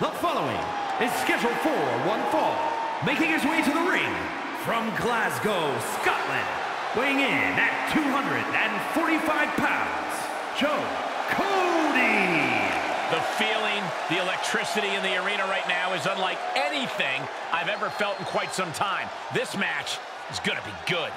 The following is scheduled for one fall, making his way to the ring from Glasgow, Scotland, weighing in at 245 pounds, Joe Coffey. The feeling, the electricity in the arena right now is unlike anything I've ever felt in quite some time. This match is gonna be good.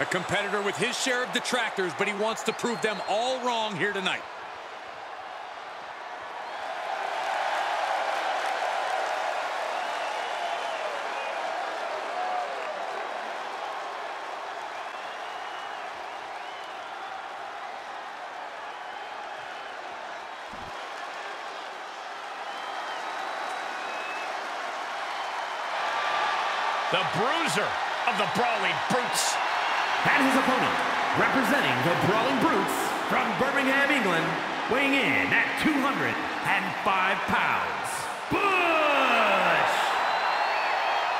A competitor with his share of detractors, but he wants to prove them all wrong here tonight. The bruiser of the Brawling Brutes. And his opponent, representing the Brawling Brutes from Birmingham, England, weighing in at 205 pounds, Butch!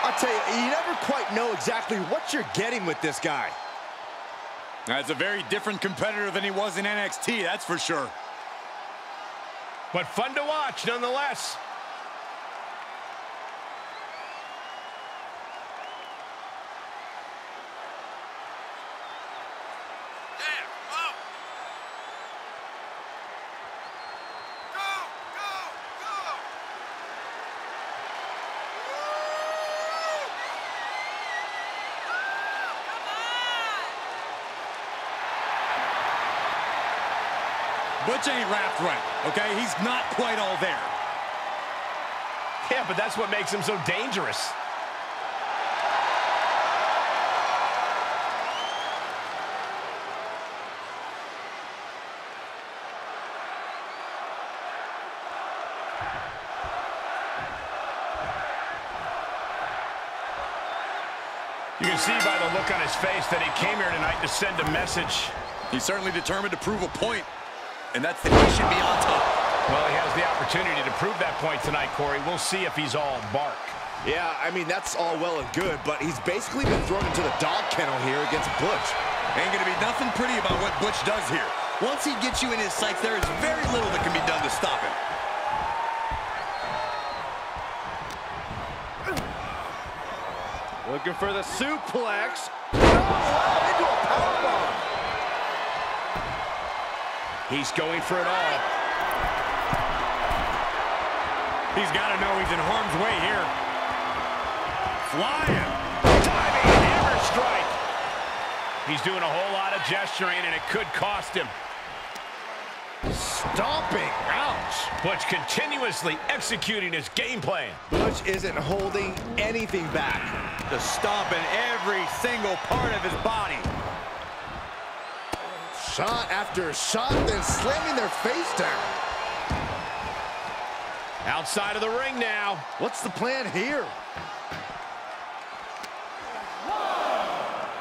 I'll tell you, you never quite know exactly what you're getting with this guy. That's a very different competitor than he was in NXT, that's for sure. But fun to watch, nonetheless. Butch ain't wrapped right, okay? He's not quite all there. Yeah, but that's what makes him so dangerous. You can see by the look on his face that he came here tonight to send a message. He's certainly determined to prove a point. And that's the he should be on top. Well, he has the opportunity to prove that point tonight, Corey. We'll see if he's all bark. Yeah, I mean, that's all well and good, but he's basically been thrown into the dog kennel here against Butch. Ain't gonna be nothing pretty about what Butch does here. Once he gets you in his sights, there is very little that can be done to stop him. Looking for the suplex. Oh, wow, into a powerbomb. He's going for it all. He's got to know he's in harm's way here. Flying. Diving hammer strike. He's doing a whole lot of gesturing, and it could cost him. Stomping. Ouch. Butch continuously executing his game plan. Butch isn't holding anything back. Just stomping every single part of his body. Shot after shot, then slamming their face down. Outside of the ring now. What's the plan here? Whoa.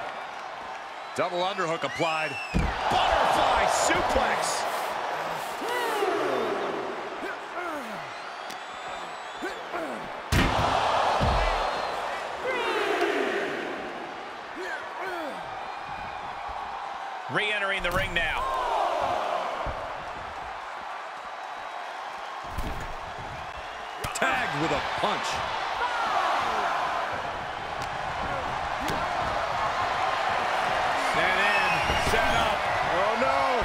Double underhook applied. Butterfly suplex. Re-entering the ring now. Tagged with a punch. And in, set up. Oh no!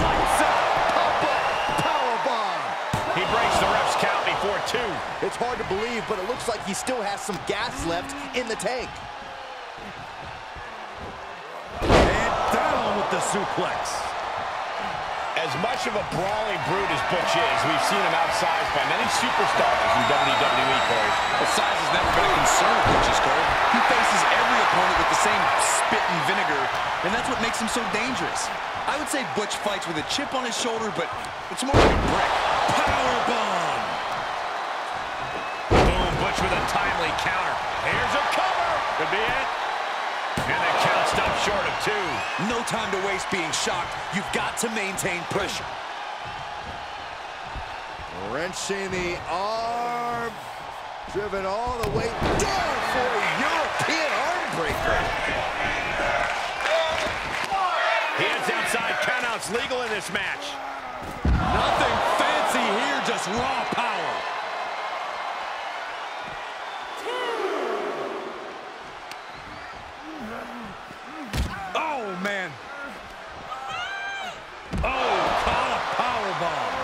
Lights out! Powerbomb! He breaks the ref's count before two. It's hard to believe, but it looks like he still has some gas left in the tank. The suplex. As much of a brawling brute as Butch is, we've seen him outsized by many superstars in WWE, Corey. Well, size has never been a concern of Butch's, Corey. He faces every opponent with the same spit and vinegar, and that's what makes him so dangerous. I would say Butch fights with a chip on his shoulder, but it's more like a brick. Powerbomb! Boom, Butch with a timely counter. Here's a cover! Could be it. And the count stopped short of two. No time to waste being shocked. You've got to maintain pressure. Wrenching the arm. Driven all the way down for a European arm breaker. Hands outside, countouts legal in this match. Nothing fancy here, just raw power. Oh, man. Oh, caught a power bomb.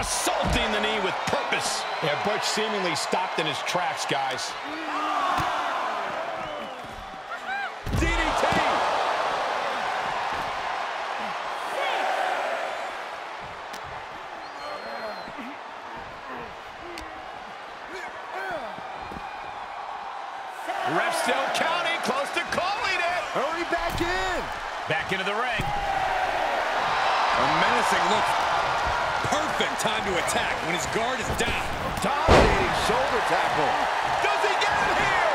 Assaulting the knee with purpose. Yeah, Butch seemingly stopped in his tracks, guys. DDT! Ref still counting, close to calling it. Hurry back in. Back into the ring. A menacing look. Perfect time to attack when his guard is down. Dominating shoulder tackle. Does he get it here?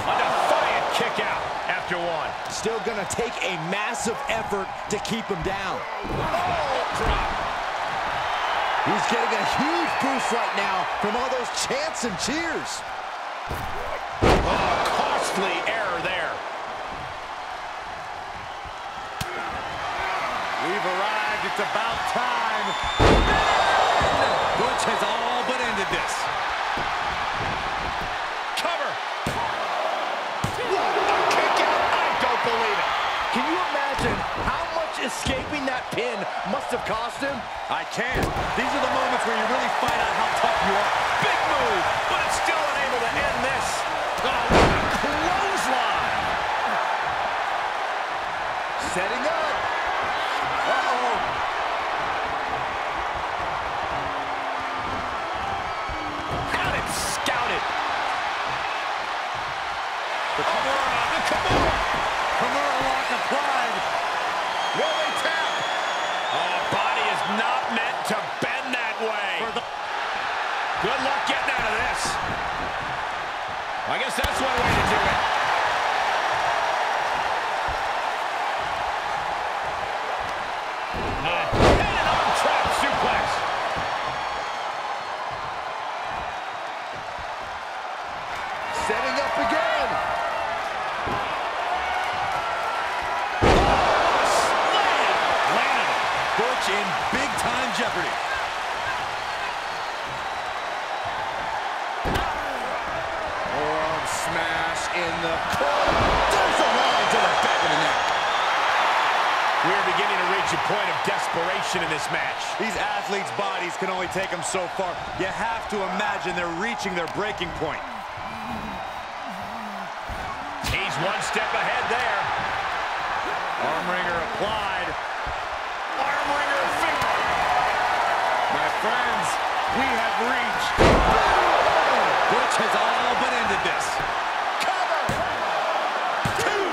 A defiant kick out after one. Still gonna take a massive effort to keep him down. Oh, drop. He's getting a huge boost right now from all those chants and cheers. Oh, costly error there. We've arrived, it's about time. Butch has all but ended this. Cover. What a kick out, I don't believe it. Can you imagine how much escaping that pin must have cost him? I can. These are the moments where you really find out how tough you are. Big move, but it's still unable to end this. Oh, what a clothesline. Setting up. Kimura lock applied. Will they tap? Oh, body is not meant to bend that way. Good luck getting out of this. I guess that's one way to do it. And an arm-trap suplex. Setting up again. In big-time jeopardy. Forearm smash in the corner. There's a line to the back of the neck. We're beginning to reach a point of desperation in this match. These athletes' bodies can only take them so far. You have to imagine they're reaching their breaking point. He's one step ahead there. Arm wringer applied. My friends, we have reached. Butch has all but ended this. Cover! Two!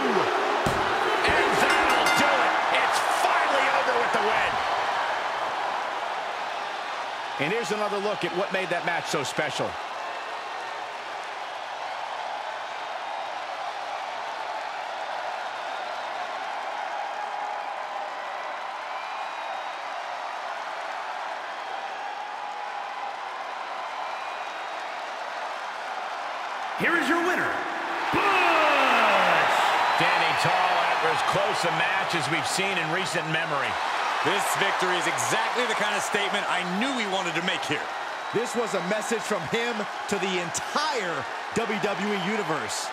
And that'll do it. It's finally over with the win. And here's another look at what made that match so special. Here is your winner, Butch! Standing tall after as close a match as we've seen in recent memory. This victory is exactly the kind of statement I knew he wanted to make here. This was a message from him to the entire WWE Universe.